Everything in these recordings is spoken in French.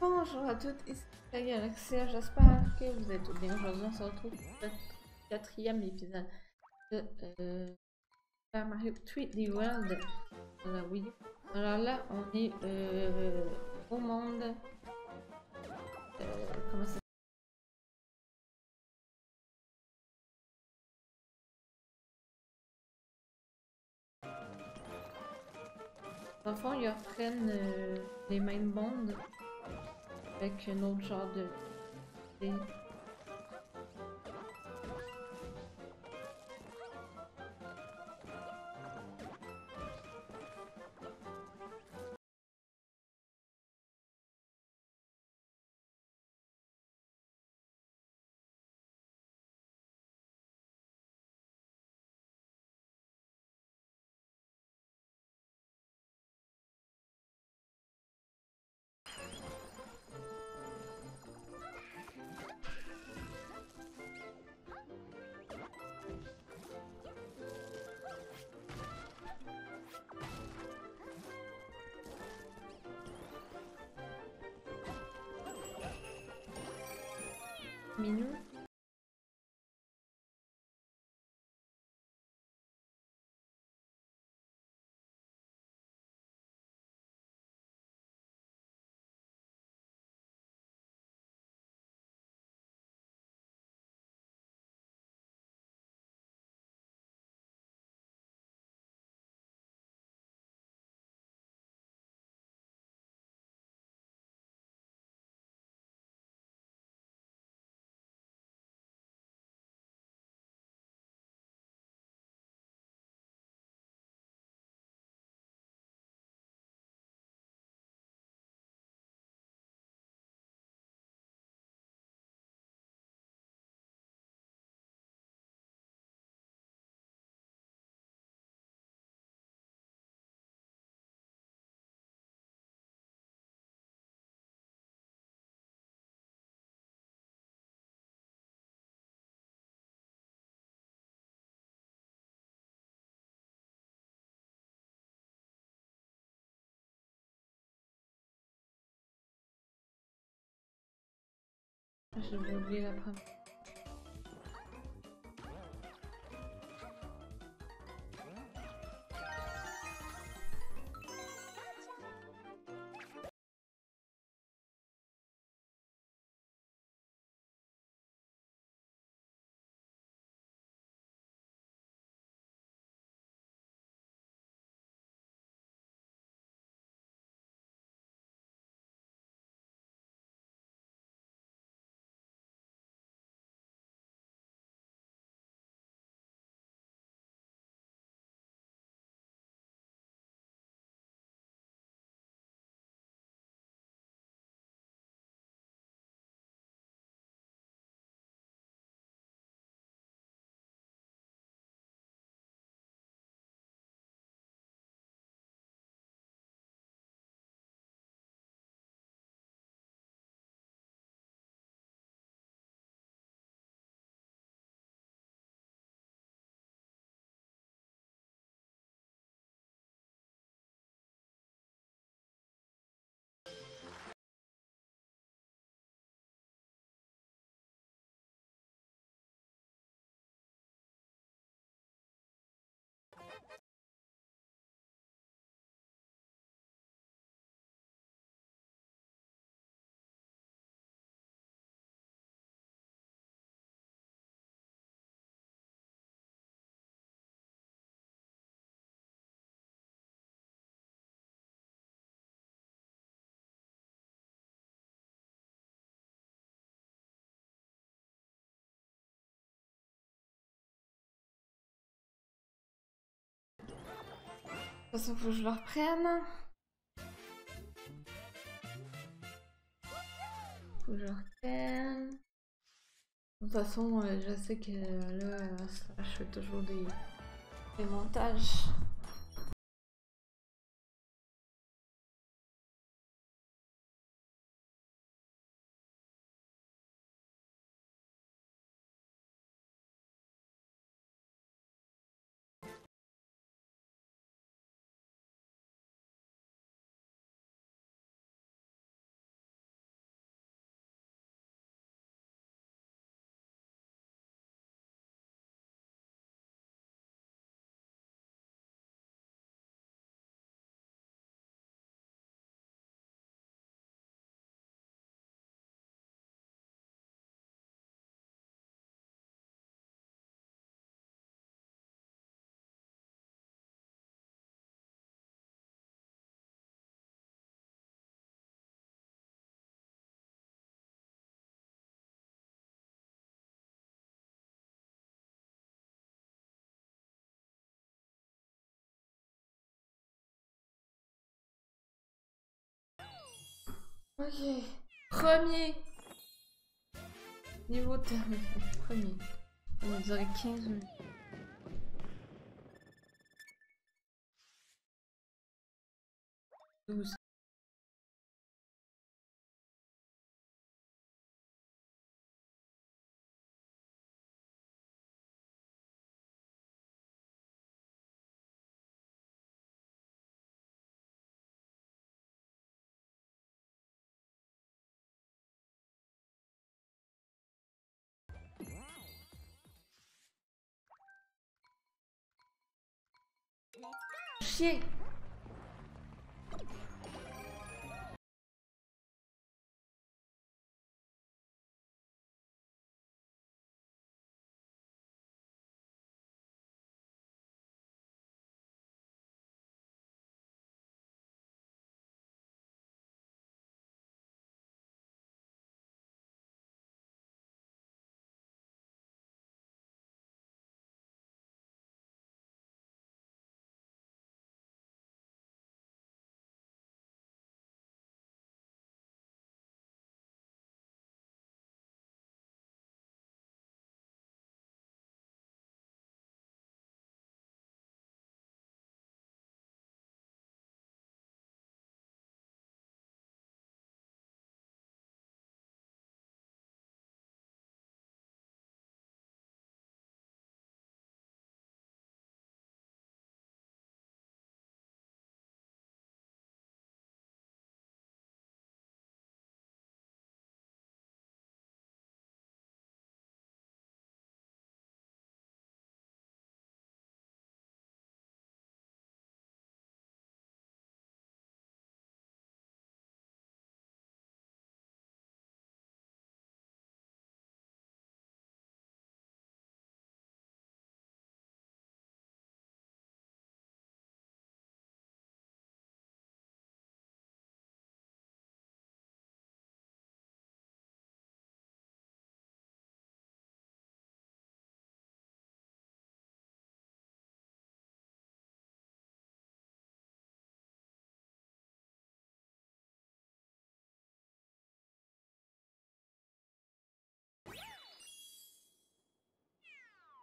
Bonjour à toutes, ici Sky Galaxya, j'espère que vous allez tous bien. Aujourd'hui on se retrouve pour le quatrième épisode de Super Mario 3D World. Voilà, oui. Alors là on est au monde... comment ça s'appelle? Dans le fond, ils reprennent les mêmes mondes avec un autre genre de... Minou. J'avais oublié la première. De toute façon, faut que je le reprenne. Faut que je le reprenne. De toute façon, je sais que là, je fais toujours des montages. Ok. Premier. Niveau terminé. Premier. On dirait 15 minutes. Chier.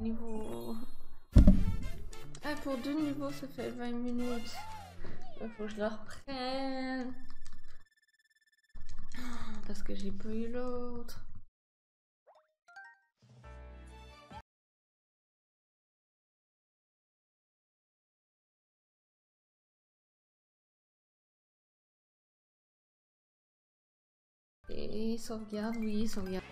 Niveau... Ah, pour 2 niveaux, ça fait 20 minutes. Il faut que je le reprenne. Parce que j'ai pas eu l'autre. Et sauvegarde, oui, sauvegarde.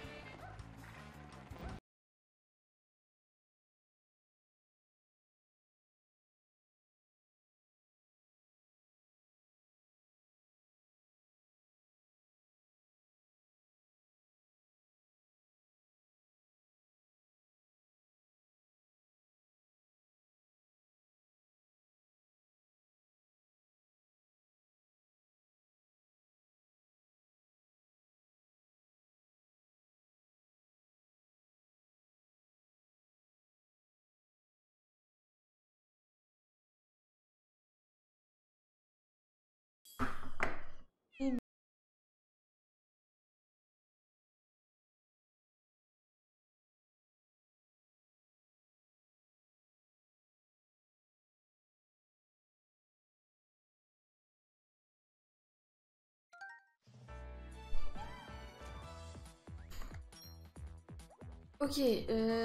Ok,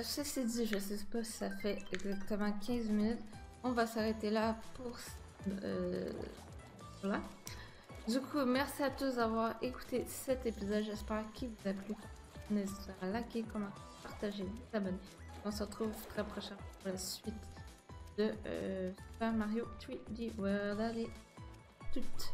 ça c'est dit, je sais pas si ça fait exactement 15 minutes. On va s'arrêter là pour... voilà. Du coup, merci à tous d'avoir écouté cet épisode. J'espère qu'il vous a plu. N'hésitez pas à liker, commenter, partager, vous abonner. On se retrouve très prochainement pour la suite de Super Mario 3D World. Allez, toutes.